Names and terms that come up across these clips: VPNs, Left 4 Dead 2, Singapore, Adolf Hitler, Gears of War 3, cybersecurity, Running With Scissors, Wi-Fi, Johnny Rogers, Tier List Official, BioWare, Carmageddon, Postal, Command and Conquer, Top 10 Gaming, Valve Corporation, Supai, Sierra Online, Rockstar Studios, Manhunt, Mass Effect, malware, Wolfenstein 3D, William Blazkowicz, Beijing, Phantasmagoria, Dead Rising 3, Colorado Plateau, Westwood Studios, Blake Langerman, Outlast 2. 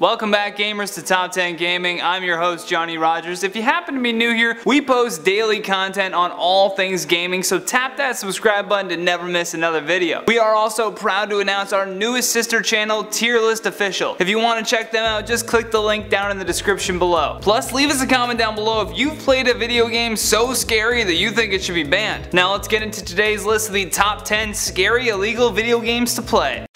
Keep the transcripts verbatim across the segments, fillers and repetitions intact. Welcome back, gamers, to Top ten Gaming. I'm your host, Johnny Rogers. If you happen to be new here, we post daily content on all things gaming, so tap that subscribe button to never miss another video. We are also proud to announce our newest sister channel, Tier List Official. If you want to check them out, just click the link down in the description below. Plus, leave us a comment down below if you've played a video game so scary that you think it should be banned. Now let's get into today's list of the top ten scary illegal video games to play.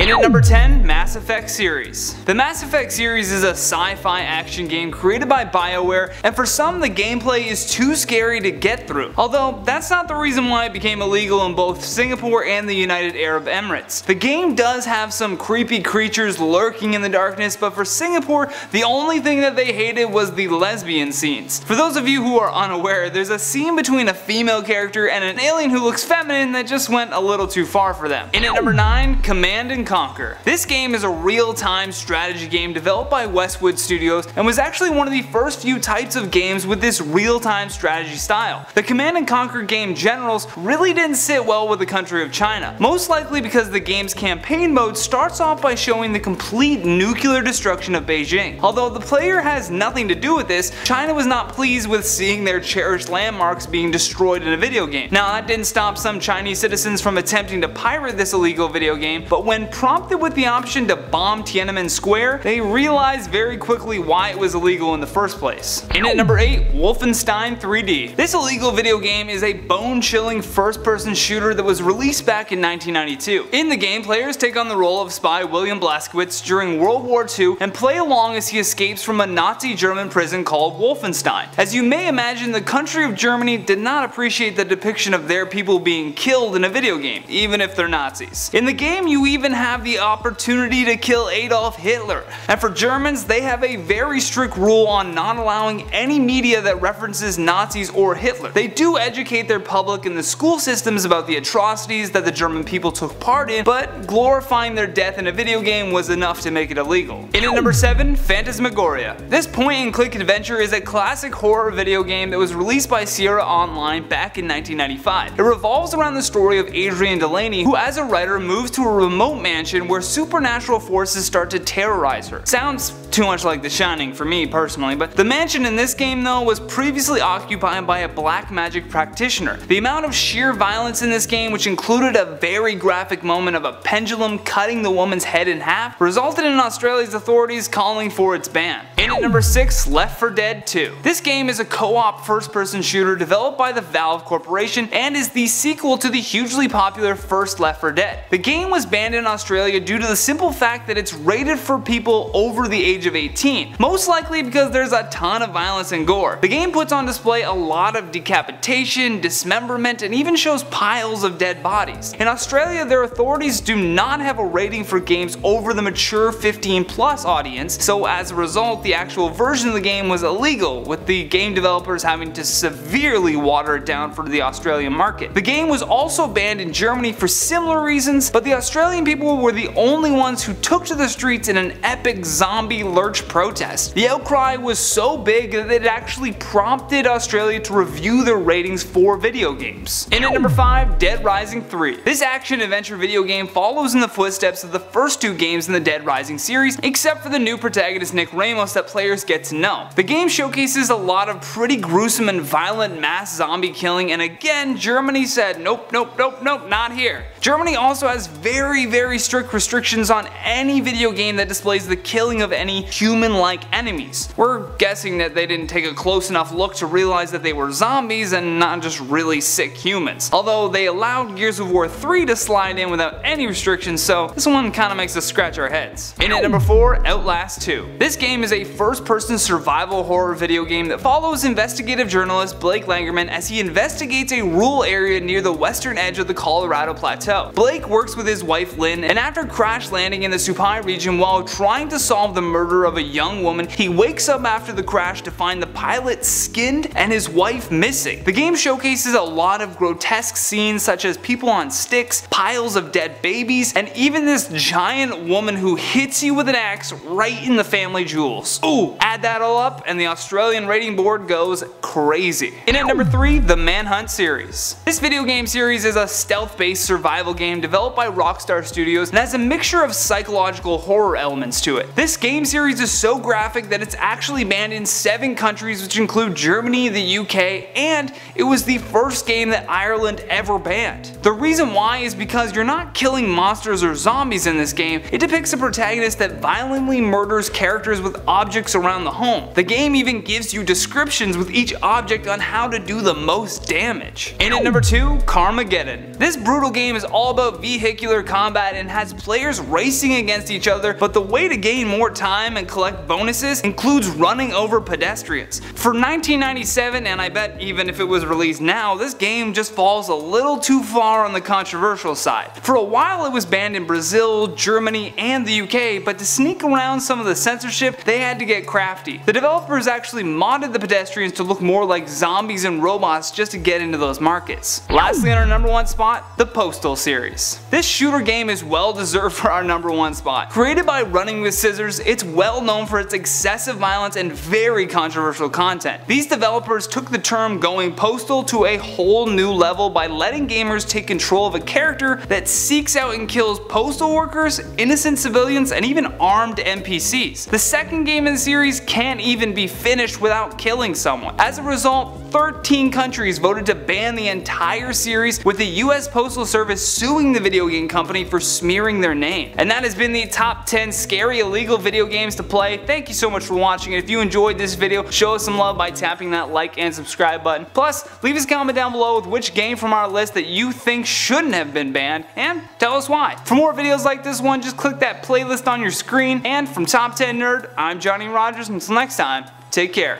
At number ten, Mass Effect series. The Mass Effect series is a sci-fi action game created by BioWare, and for some the gameplay is too scary to get through. Although that's not the reason why it became illegal in both Singapore and the United Arab Emirates. The game does have some creepy creatures lurking in the darkness, but for Singapore the only thing that they hated was the lesbian scenes. For those of you who are unaware, there's a scene between a female character and an alien who looks feminine that just went a little too far for them. In at number nine, Command and Conquer. This game is a real-time strategy game developed by Westwood Studios and was actually one of the first few types of games with this real-time strategy style. The Command and Conquer game Generals really didn't sit well with the country of China, most likely because the game's campaign mode starts off by showing the complete nuclear destruction of Beijing. Although the player has nothing to do with this, China was not pleased with seeing their cherished landmarks being destroyed in a video game. Now, that didn't stop some Chinese citizens from attempting to pirate this illegal video game, but when prompted with the option to bomb Tiananmen Square, they realized very quickly why it was illegal in the first place. In at number eight, Wolfenstein three D. This illegal video game is a bone-chilling first-person shooter that was released back in nineteen ninety-two. In the game, players take on the role of spy William Blazkowicz during World War Two and play along as he escapes from a Nazi German prison called Wolfenstein. As you may imagine, the country of Germany did not appreciate the depiction of their people being killed in a video game, even if they're Nazis. In the game, you even have the opportunity to kill Adolf Hitler. And for Germans, they have a very strict rule on not allowing any media that references Nazis or Hitler. They do educate their public in the school systems about the atrocities that the German people took part in, but glorifying their death in a video game was enough to make it illegal. In at number seven, Phantasmagoria. This point and click adventure is a classic horror video game that was released by Sierra Online back in nineteen ninety-five. It revolves around the story of Adrian Delaney, who as a writer moves to a remote mansion where supernatural forces start to terrorize her. Sounds too much like The Shining for me personally, but the mansion in this game though was previously occupied by a black magic practitioner. The amount of sheer violence in this game, which included a very graphic moment of a pendulum cutting the woman's head in half, resulted in Australia's authorities calling for its ban. In at number six, Left four Dead two. This game is a co-op first-person shooter developed by the Valve Corporation and is the sequel to the hugely popular first Left four Dead. The game was banned in Australia due to the simple fact that it's rated for people over the age of eighteen, most likely because there's a ton of violence and gore. The game puts on display a lot of decapitation, dismemberment, and even shows piles of dead bodies. In Australia, their authorities do not have a rating for games over the mature fifteen plus audience, so as a result, the actual version of the game was illegal, with the game developers having to severely water it down for the Australian market. The game was also banned in Germany for similar reasons, but the Australian people were the only ones who took to the streets in an epic zombie lurch protest. The outcry was so big that it actually prompted Australia to review their ratings for video games. In at number five, Dead Rising three. This action-adventure video game follows in the footsteps of the first two games in the Dead Rising series, except for the new protagonist Nick Ramos that players get to know. The game showcases a lot of pretty gruesome and violent mass zombie killing, and again, Germany said nope, nope, nope, nope, not here. Germany also has very, very strict restrictions on any video game that displays the killing of any human-like enemies. We're guessing that they didn't take a close enough look to realize that they were zombies and not just really sick humans. Although they allowed Gears of War three to slide in without any restrictions, so this one kinda makes us scratch our heads. In at number four, Outlast two. This game is a first-person survival horror video game that follows investigative journalist Blake Langerman as he investigates a rural area near the western edge of the Colorado Plateau. Blake works with his wife Lynn, and after crash landing in the Supai region while trying to solve the murder murder of a young woman, he wakes up after the crash to find the pilot skinned and his wife missing. The game showcases a lot of grotesque scenes such as people on sticks, piles of dead babies, and even this giant woman who hits you with an axe right in the family jewels. Ooh, add that all up and the Australian rating board goes crazy. In at number three, the Manhunt series. This video game series is a stealth-based survival game developed by Rockstar Studios and has a mixture of psychological horror elements to it. This game series is so graphic that it's actually banned in seven countries, which include Germany, the U K, and it was the first game that Ireland ever banned. The reason why is because you're not killing monsters or zombies in this game. It depicts a protagonist that violently murders characters with objects around the home. The game even gives you descriptions with each object on how to do the most damage. In at number two, Carmageddon. This brutal game is all about vehicular combat and has players racing against each other, but the way to gain more time and collect bonuses includes running over pedestrians. For nineteen ninety-seven, and I bet even if it was released now, this game just falls a little too far on the controversial side. For a while it was banned in Brazil, Germany, and the U K, but to sneak around some of the censorship, they had to get crafty. The developers actually modded the pedestrians to look more like zombies and robots just to get into those markets. Lastly, on our number one spot, the Postal series. This shooter game is well deserved for our number one spot. Created by Running With Scissors, it's well known for its excessive violence and very controversial content. These developers took the term going postal to a whole new level by letting gamers take control of a character that seeks out and kills postal workers, innocent civilians, and even armed N P Cs. The second game in the series can't even be finished without killing someone. As a result, thirteen countries voted to ban the entire series, with the U S Postal Service suing the video game company for smearing their name. And that has been the top ten scary illegal video games to play. Thank you so much for watching. If you enjoyed this video, show us some love by tapping that like and subscribe button. Plus, leave us a comment down below with which game from our list that you think shouldn't have been banned, and tell us why. For more videos like this one, just click that playlist on your screen. And from Top ten Nerd, I'm Johnny Rogers, and until next time, take care.